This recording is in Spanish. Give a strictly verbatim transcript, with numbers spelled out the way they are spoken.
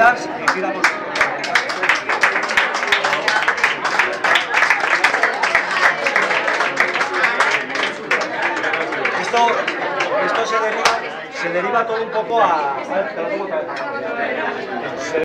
Κοίταξ, η πήρα από esto, esto se deriva, se deriva todo un poco a... a ver, te lo pongo otra vez.